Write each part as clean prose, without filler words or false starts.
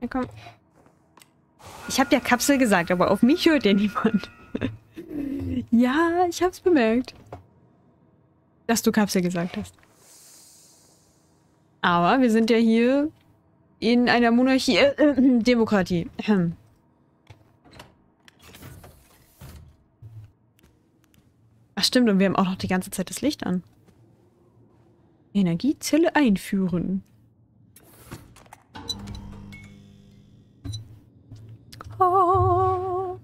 Ja, komm. Ich hab ja Kapsel gesagt, aber auf mich hört ja niemand. Ja, ich hab's bemerkt. Dass du Kapsel gesagt hast. Aber wir sind ja hier in einer Monarchie, Demokratie. Ach stimmt, und wir haben auch noch die ganze Zeit das Licht an. Energiezelle einführen. Oh.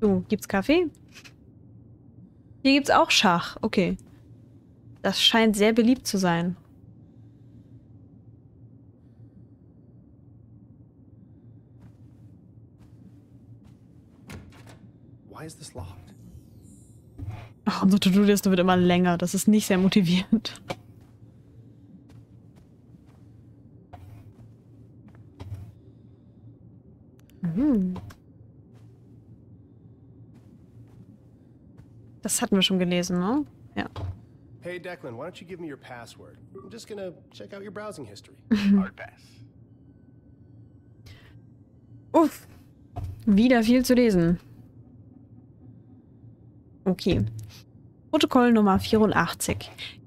So, gibt's Kaffee? Hier gibt's auch Schach. Okay. Das scheint sehr beliebt zu sein. Why is this locked? Ach, unsere To-Do-Liste wird immer länger. Das ist nicht sehr motivierend. Das hatten wir schon gelesen, ne? Ja. Hey Declan, why don't you give me your password? I'm just gonna check out your browsing history. Hard pass. Uff. Wieder viel zu lesen. Okay. Protokoll Nummer 84.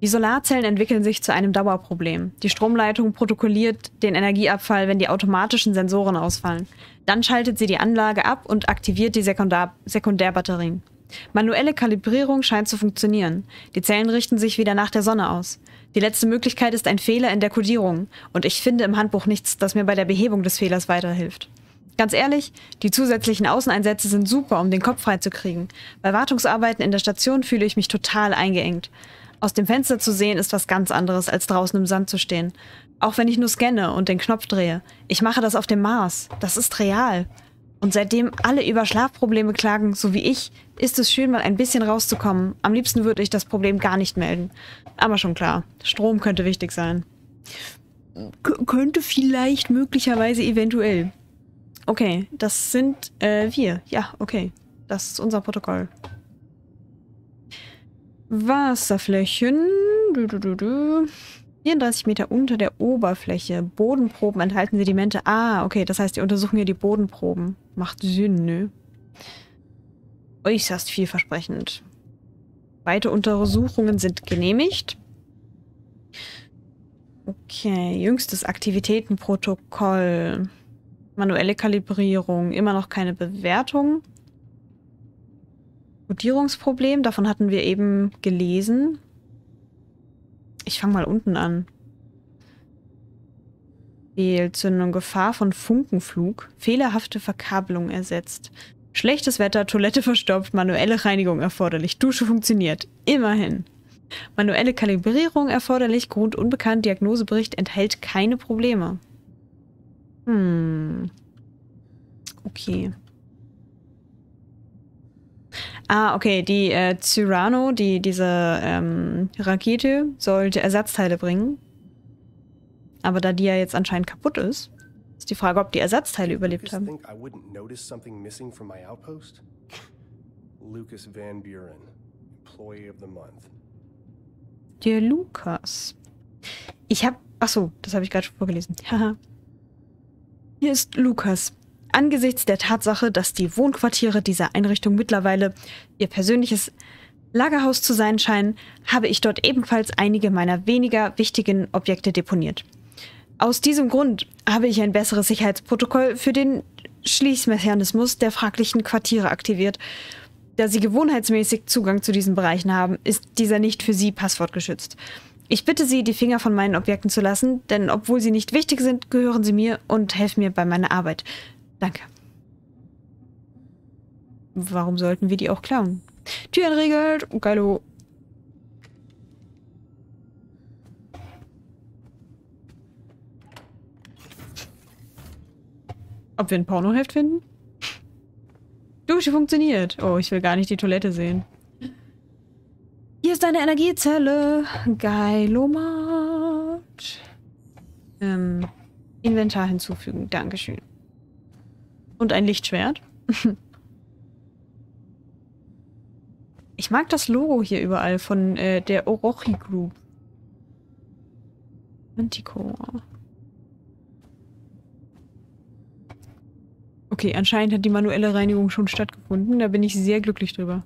Die Solarzellen entwickeln sich zu einem Dauerproblem. Die Stromleitung protokolliert den Energieabfall, wenn die automatischen Sensoren ausfallen. Dann schaltet sie die Anlage ab und aktiviert die Sekundärbatterien. Manuelle Kalibrierung scheint zu funktionieren. Die Zellen richten sich wieder nach der Sonne aus. Die letzte Möglichkeit ist ein Fehler in der Kodierung und ich finde im Handbuch nichts, das mir bei der Behebung des Fehlers weiterhilft. Ganz ehrlich, die zusätzlichen Außeneinsätze sind super, um den Kopf freizukriegen. Bei Wartungsarbeiten in der Station fühle ich mich total eingeengt. Aus dem Fenster zu sehen ist was ganz anderes, als draußen im Sand zu stehen. Auch wenn ich nur scanne und den Knopf drehe. Ich mache das auf dem Mars. Das ist real. Und seitdem alle über Schlafprobleme klagen, so wie ich, ist es schön, mal ein bisschen rauszukommen. Am liebsten würde ich das Problem gar nicht melden. Aber schon klar, Strom könnte wichtig sein. Könnte vielleicht, möglicherweise, eventuell. Okay, das sind wir. Ja, okay. Das ist unser Protokoll. Wasserflächen. 34 Meter unter der Oberfläche. Bodenproben enthalten Sedimente. Ah, okay, das heißt, wir untersuchen hier die Bodenproben. Macht Sinn, nö. Äußerst vielversprechend. Weite Untersuchungen sind genehmigt. Okay, jüngstes Aktivitätenprotokoll. Manuelle Kalibrierung. Immer noch keine Bewertung. Kodierungsproblem, davon hatten wir eben gelesen. Ich fange mal unten an. Fehlzündung, Gefahr von Funkenflug, fehlerhafte Verkabelung ersetzt. Schlechtes Wetter, Toilette verstopft, manuelle Reinigung erforderlich, Dusche funktioniert. Immerhin. Manuelle Kalibrierung erforderlich, Grund unbekannt, Diagnosebericht enthält keine Probleme. Okay. Ah, okay, die Cyrano, diese Rakete, sollte Ersatzteile bringen. Aber da die ja jetzt anscheinend kaputt ist, ist die Frage, ob die Ersatzteile überlebt haben. Lucas Van Buren, Employee of the Month. Der Lucas. Achso, das habe ich gerade schon vorgelesen. Haha. Hier ist Lucas. Angesichts der Tatsache, dass die Wohnquartiere dieser Einrichtung mittlerweile ihr persönliches Lagerhaus zu sein scheinen, habe ich dort ebenfalls einige meiner weniger wichtigen Objekte deponiert. Aus diesem Grund habe ich ein besseres Sicherheitsprotokoll für den Schließmechanismus der fraglichen Quartiere aktiviert. Da sie gewohnheitsmäßig Zugang zu diesen Bereichen haben, ist dieser nicht für sie passwortgeschützt. Ich bitte Sie, die Finger von meinen Objekten zu lassen, denn obwohl sie nicht wichtig sind, gehören sie mir und helfen mir bei meiner Arbeit. Danke. Warum sollten wir die auch klauen? Tür entriegelt. Geilo. Ob wir ein Pornoheft finden? Dusche funktioniert. Oh, ich will gar nicht die Toilette sehen. Hier ist eine Energiezelle. Geilomat. Inventar hinzufügen. Dankeschön. Und ein Lichtschwert. Ich mag das Logo hier überall von der Orochi Group. Manticore. Okay, anscheinend hat die manuelle Reinigung schon stattgefunden. Da bin ich sehr glücklich drüber.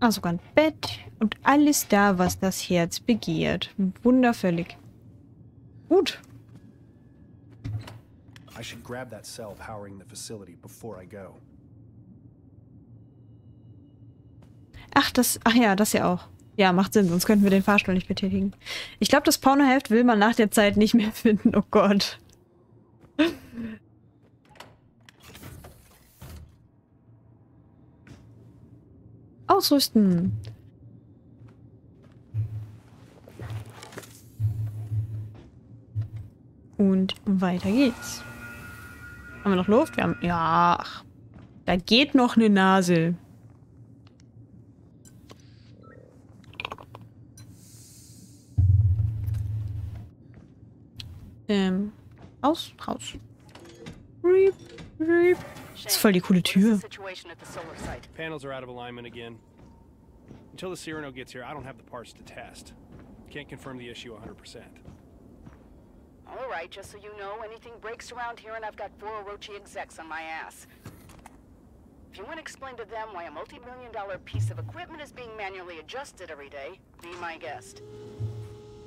Ah, sogar ein Bett. Und alles da, was das Herz begehrt. Wundervöllig. Gut. I should grab that cell powering the facility before I go. Ach ja, das ja auch. Ja, macht Sinn, sonst könnten wir den Fahrstuhl nicht betätigen. Ich glaube, das Pornoheft will man nach der Zeit nicht mehr finden. Oh Gott. Ausrüsten. Und weiter geht's. Haben wir noch Luft? Wir haben... Ja, ach, da geht noch eine Nase. Aus, raus. Reep, reep. Das ist voll die coole Tür. Panels are out of alignment again. Until the Cyrano gets here, I don't have the parts to test. Can't confirm the issue 100%. All right, just so you know, anything breaks around here and I've got 4 Orochi execs on my ass. If you want to explain to them why a multi-million-dollar piece of equipment is being manually adjusted every day, be my guest.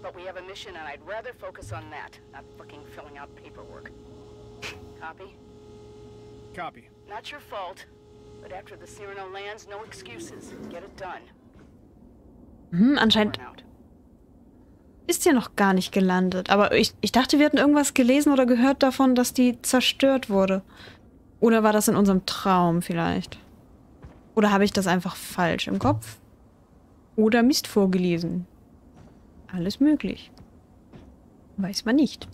But we have a mission and I'd rather focus on that, not fucking filling out paperwork. Copy? Copy. Not your fault, but after the Cyrano lands, no excuses. Get it done. Hm, anscheinend ist ja noch gar nicht gelandet. Aber ich dachte, wir hatten irgendwas gelesen oder gehört davon, dass die zerstört wurde. Oder war das in unserem Traum vielleicht? Oder habe ich das einfach falsch im Kopf? Oder Mist vorgelesen? Alles möglich. Weiß man nicht.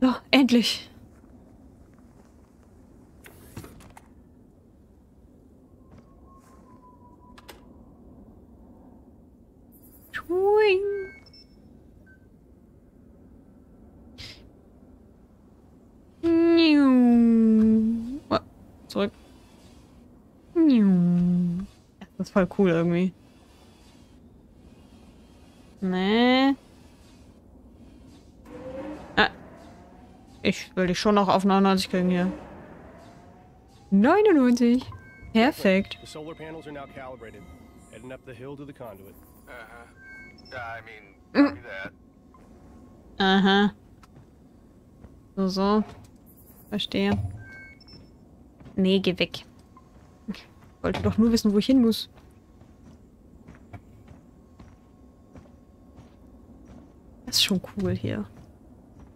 So, endlich. Schwing. Zurück. Das ist voll cool irgendwie. Nee. Ah. Ich will dich schon noch auf 99 kriegen hier. 99. Perfekt. Aha. So, so. Verstehe. Nee, geh weg. Ich wollte doch nur wissen, wo ich hin muss. Das ist schon cool hier.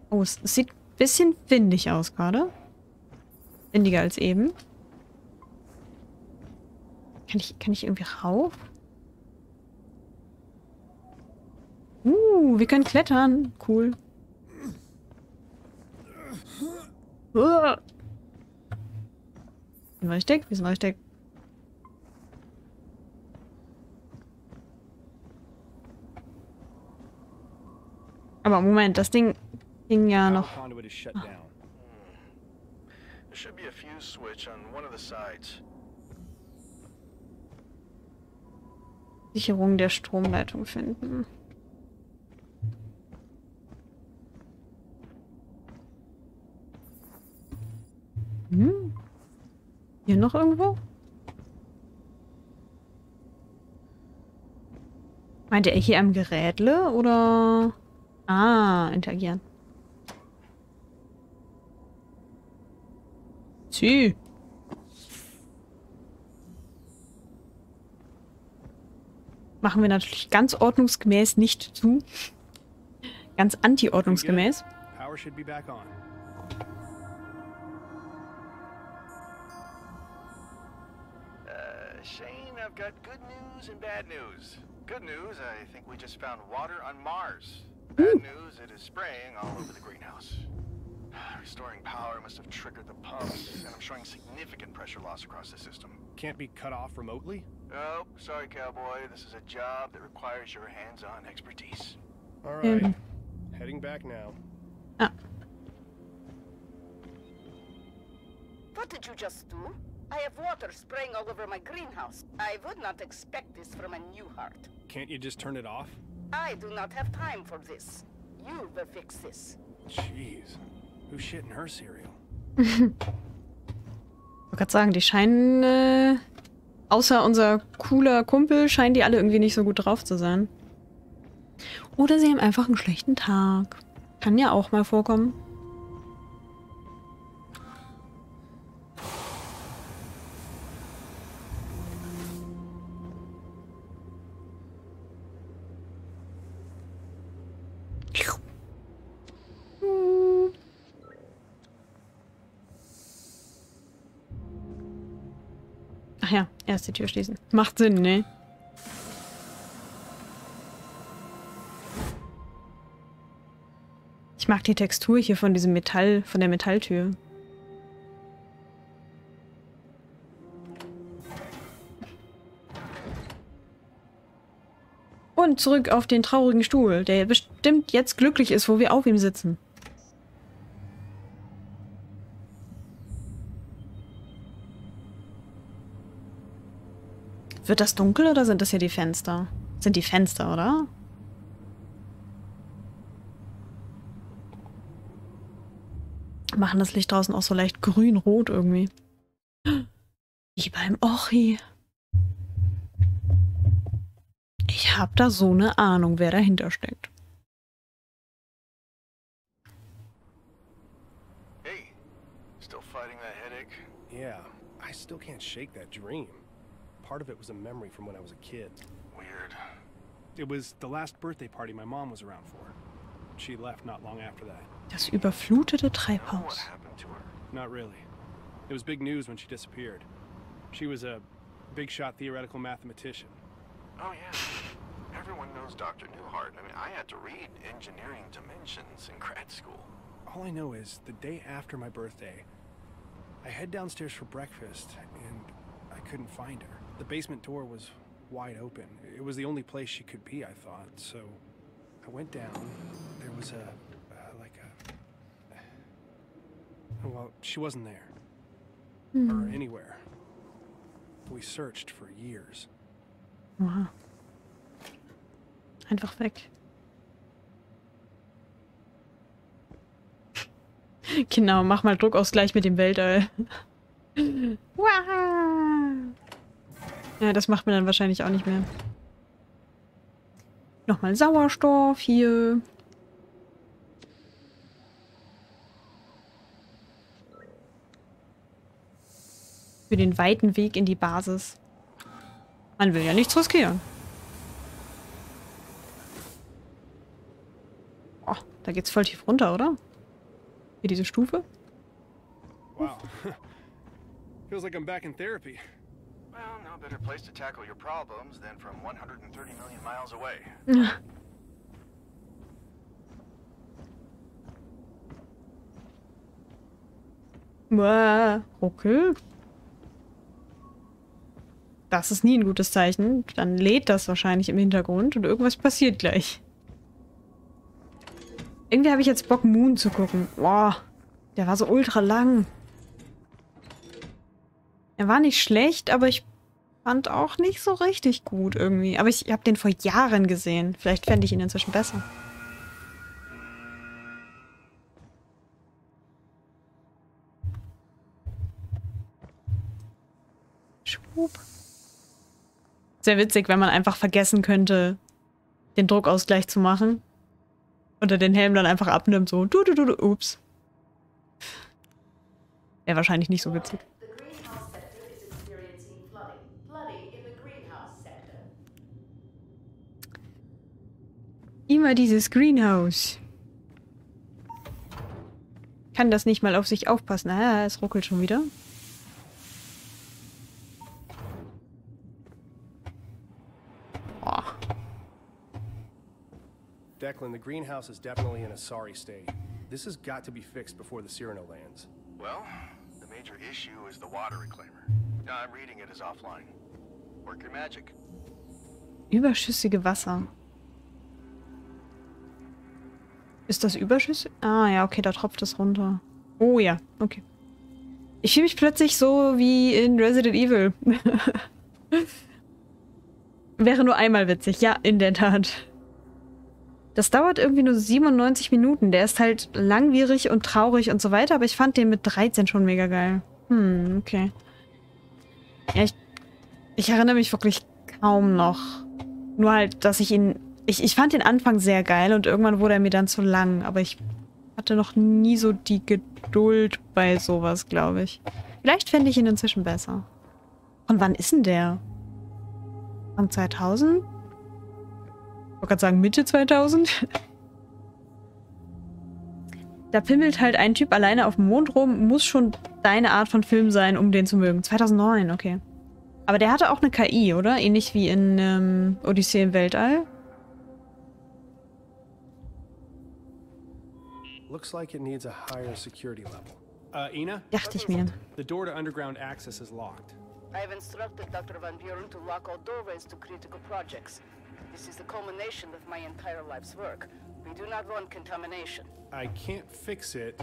Oh, es sieht ein bisschen windig aus gerade. Windiger als eben. Kann ich irgendwie rauf? Wir können klettern. Cool. Wie sind richtig? Wie sind richtig? Aber Moment, das Ding ging ja noch. Sicherung der Stromleitung finden. Hm? Hier noch irgendwo? Meint er hier am Gerätle oder? Ah, interagieren. Tschüss. Machen wir natürlich ganz ordnungsgemäß nicht zu. Ganz anti-ordnungsgemäß. Shane, I've got good news and bad news. Good news, I think we just found water on Mars. Bad news, it is spraying all over the greenhouse. Restoring power must have triggered the pumps, and I'm showing significant pressure loss across the system. Can't be cut off remotely? Oh, sorry, cowboy. This is a job that requires your hands-on expertise. All right. Heading back now. Ah. What did you just do? I have water spraying all over my greenhouse. I would not expect this from a Newhart. Can't you just turn it off? I do not have time for this. You will fix this. Jeez. Who's shitting her cereal? Ich wollte gerade sagen, die scheinen, außer unser cooler Kumpel, scheinen die alle irgendwie nicht so gut drauf zu sein. Oder sie haben einfach einen schlechten Tag. Kann ja auch mal vorkommen. Ach ja, erst die Tür schließen. Macht Sinn, ne? Ich mag die Textur hier von diesem Metall, von der Metalltür. Und zurück auf den traurigen Stuhl, der bestimmt jetzt glücklich ist, wo wir auf ihm sitzen. Wird das dunkel oder sind das hier die Fenster? Sind die Fenster, oder? Machen das Licht draußen auch so leicht grün-rot irgendwie. Wie beim Ochi. Ich hab da so eine Ahnung, wer dahinter steckt. Hey, still fighting that headache? Yeah, I still can't shake that dream. Part of it was a memory from when I was a kid. Weird. It was the last birthday party my mom was around for. She left not long after that. Das überflutete Treibhaus. Not really. It was big news when she disappeared. She was a big shot theoretical mathematician. Oh yeah. Everyone knows Dr. Newhart. I mean, I had to read engineering dimensions in grad school. All I know is the day after my birthday, I head downstairs for breakfast and I couldn't find her. The basement door was wide open. It was the only place she could be, I thought. So I went down. There was a well, she wasn't there. Or anywhere. We searched for years. Wow. Einfach weg. Genau, mach mal Druckausgleich mit dem Weltall. Ja, das macht man dann wahrscheinlich auch nicht mehr. Nochmal Sauerstoff hier. Für den weiten Weg in die Basis. Man will ja nichts riskieren. Oh, da geht's voll tief runter, oder? Hier diese Stufe. Wow. Feels like I'm back in therapy. Well, no better place to tackle your problems than from 130 million miles away. Wow, okay. Das ist nie ein gutes Zeichen. Dann lädt das wahrscheinlich im Hintergrund und irgendwas passiert gleich. Irgendwie habe ich jetzt Bock, Moon zu gucken. Boah, der war so ultra lang. Er war nicht schlecht, aber ich fand auch nicht so richtig gut irgendwie. Aber ich habe den vor Jahren gesehen. Vielleicht fände ich ihn inzwischen besser. Schwupp. Sehr witzig, wenn man einfach vergessen könnte, den Druckausgleich zu machen. Oder den Helm dann einfach abnimmt, so du, ups. Wäre wahrscheinlich nicht so witzig. Immer dieses Greenhouse. Kann das nicht mal auf sich aufpassen. Ah, es ruckelt schon wieder. Declan, the greenhouse is definitely in a sorry state. This has got to be fixed before the Cyrano lands. Well, the major issue is the water reclaimer. I'm reading it as offline. Work your magic. Überschüssige Wasser. Ist das überschüssig? Ah ja, okay, da tropft es runter. Oh ja, okay. Ich fühle mich plötzlich so wie in Resident Evil. Wäre nur einmal witzig. Ja, in der Tat. Das dauert irgendwie nur 97 Minuten. Der ist halt langwierig und traurig und so weiter, aber ich fand den mit 13 schon mega geil. Hm, okay. Ja, ich erinnere mich wirklich kaum noch. Nur halt, dass ich ihn... Ich fand den Anfang sehr geil und irgendwann wurde er mir dann zu lang. Aber ich hatte noch nie so die Geduld bei sowas, glaube ich. Vielleicht fände ich ihn inzwischen besser. Und wann ist denn der? Anfang 2000? Ich wollte gerade sagen Mitte 2000. Da pimmelt halt ein Typ alleine auf dem Mond rum. Muss schon deine Art von Film sein, um den zu mögen. 2009, okay. Aber der hatte auch eine KI, oder? Ähnlich wie in Odyssee im Weltall. Looks like it needs a higher security level. Ina? Dachte ich mir. The door to underground access is locked. I've instructed Dr. Van Buren to lock all doorways to critical projects. This is the culmination of my entire life's work. We do not want contamination. I can't fix it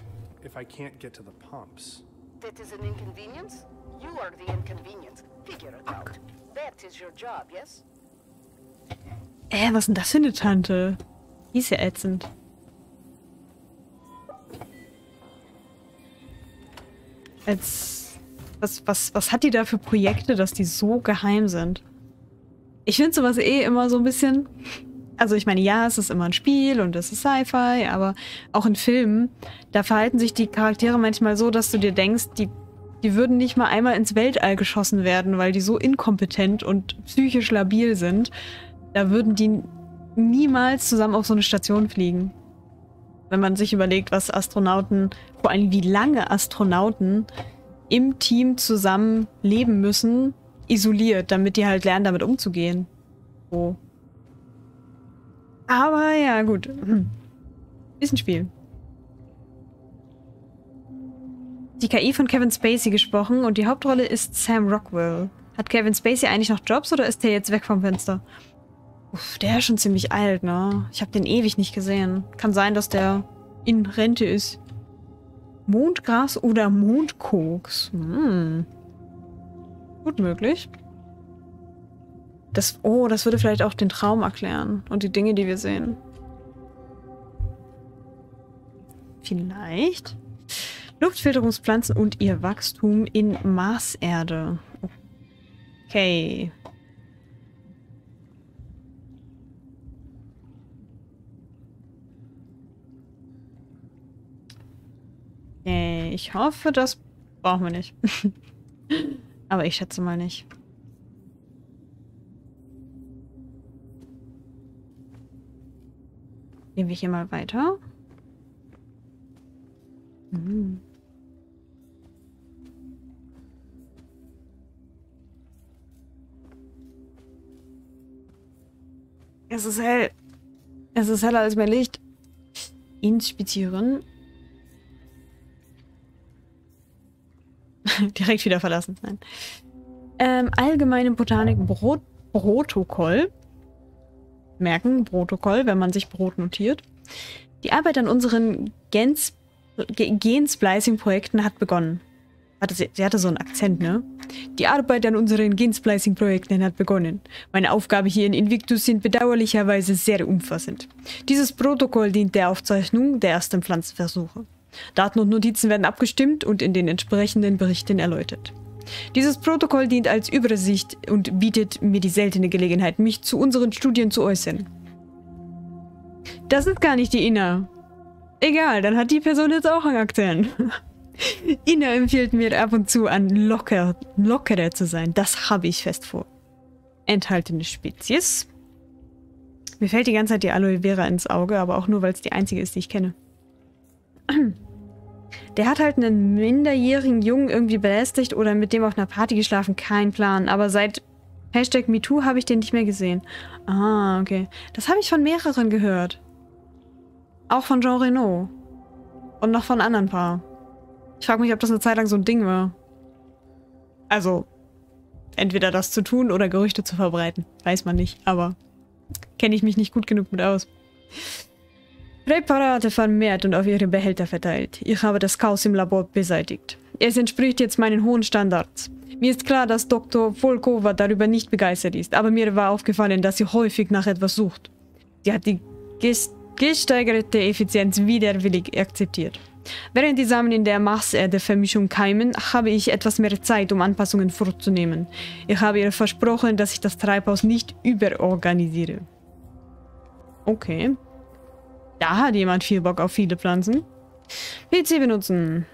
if I can't get to the pumps. That is an inconvenience? You are the inconvenience. Figure it out. That is your job, yes? Was ist denn das für eine Tante? Die ist ja ätzend. Was hat die da für Projekte, dass die so geheim sind? Ich finde sowas eh immer so ein bisschen... Also ich meine, ja, es ist immer ein Spiel und es ist Sci-Fi, aber auch in Filmen, da verhalten sich die Charaktere manchmal so, dass du dir denkst, die würden nicht mal einmal ins Weltall geschossen werden, weil die so inkompetent und psychisch labil sind. Da würden die niemals zusammen auf so eine Station fliegen. Wenn man sich überlegt, was Astronauten, vor allem wie lange Astronauten im Team zusammen leben müssen, isoliert, damit die halt lernen, damit umzugehen. So. Aber ja, gut. Ist ein Spiel. Die KI von Kevin Spacey gesprochen und die Hauptrolle ist Sam Rockwell. Hat Kevin Spacey eigentlich noch Jobs oder ist der jetzt weg vom Fenster? Uff, der ist schon ziemlich alt, ne? Ich habe den ewig nicht gesehen. Kann sein, dass der in Rente ist. Mondgras oder Mondkoks? Hm. Gut möglich. Das würde vielleicht auch den Traum erklären und die Dinge, die wir sehen. Vielleicht. Luftfilterungspflanzen und ihr Wachstum in Marserde. Okay. Okay, ich hoffe, das brauchen wir nicht. Aber ich schätze mal nicht. Gehen wir hier mal weiter. Hm. Es ist hell. Es ist heller als mein Licht. Inspizieren. Direkt wieder verlassen. Nein. Allgemeine Botanik Protokoll. Merken, Protokoll, wenn man sich Brot notiert. Die Arbeit an unseren Gensplicing-Projekten hat begonnen. Warte, sie hatte so einen Akzent, ne? Die Arbeit an unseren Gensplicing-Projekten hat begonnen. Meine Aufgaben hier in Invictus sind bedauerlicherweise sehr umfassend. Dieses Protokoll dient der Aufzeichnung der ersten Pflanzenversuche. Daten und Notizen werden abgestimmt und in den entsprechenden Berichten erläutert. Dieses Protokoll dient als Übersicht und bietet mir die seltene Gelegenheit, mich zu unseren Studien zu äußern. Das ist gar nicht die Ina. Egal, dann hat die Person jetzt auch einen Akzent. Ina empfiehlt mir ab und zu an lockerer zu sein. Das habe ich fest vor. Enthaltene Spezies. Mir fällt die ganze Zeit die Aloe Vera ins Auge, aber auch nur, weil es die einzige ist, die ich kenne. Der hat halt einen minderjährigen Jungen irgendwie belästigt oder mit dem auf einer Party geschlafen. Kein Plan. Aber seit #MeToo habe ich den nicht mehr gesehen. Ah, okay. Das habe ich von mehreren gehört. Auch von Jean Reno. Und noch von anderen Paar. Ich frage mich, ob das eine Zeit lang so ein Ding war. Also, entweder das zu tun oder Gerüchte zu verbreiten. Weiß man nicht, aber kenne ich mich nicht gut genug mit aus. Präparate vermehrt und auf ihre Behälter verteilt. Ich habe das Chaos im Labor beseitigt. Es entspricht jetzt meinen hohen Standards. Mir ist klar, dass Dr. Volkova darüber nicht begeistert ist, aber mir war aufgefallen, dass sie häufig nach etwas sucht. Sie hat die gesteigerte Effizienz widerwillig akzeptiert. Während die Samen in der Masse der Vermischung keimen, habe ich etwas mehr Zeit, um Anpassungen vorzunehmen. Ich habe ihr versprochen, dass ich das Treibhaus nicht überorganisiere. Okay. Da hat jemand viel Bock auf viele Pflanzen. PC benutzen.